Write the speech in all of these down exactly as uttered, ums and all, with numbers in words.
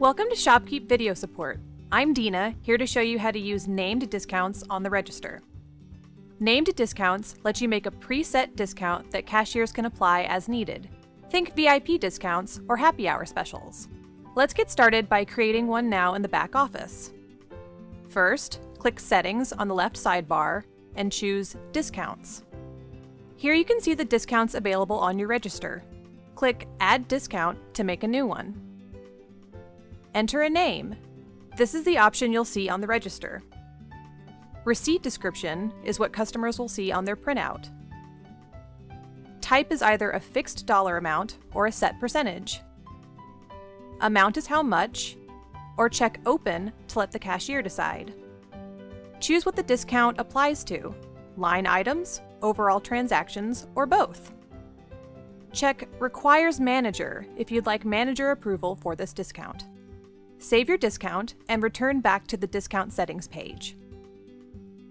Welcome to ShopKeep Video Support. I'm Dina, here to show you how to use named discounts on the register. Named discounts let you make a preset discount that cashiers can apply as needed. Think V I P discounts or happy hour specials. Let's get started by creating one now in the back office. First, click Settings on the left sidebar and choose Discounts. Here you can see the discounts available on your register. Click Add Discount to make a new one. Enter a name. This is the option you'll see on the register. Receipt description is what customers will see on their printout. Type is either a fixed dollar amount or a set percentage. Amount is how much, or check Open to let the cashier decide. Choose what the discount applies to: line items, overall transactions, or both. Check Requires Manager if you'd like manager approval for this discount. Save your discount and return back to the discount settings page.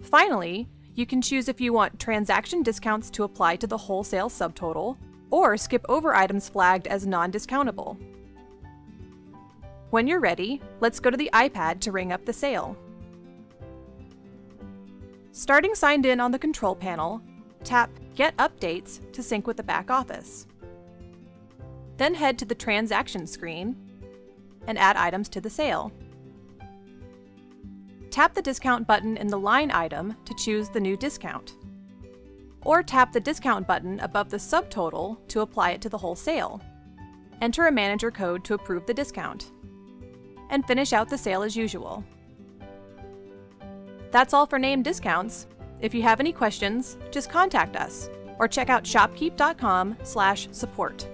Finally, you can choose if you want transaction discounts to apply to the wholesale subtotal, or skip over items flagged as non-discountable. When you're ready, let's go to the iPad to ring up the sale. Starting signed in on the control panel, tap Get Updates to sync with the back office. Then head to the Transaction screen and add items to the sale. Tap the discount button in the line item to choose the new discount, or tap the discount button above the subtotal to apply it to the whole sale. Enter a manager code to approve the discount, and finish out the sale as usual. That's all for named discounts. If you have any questions, just contact us or check out shopkeep dot com slash support.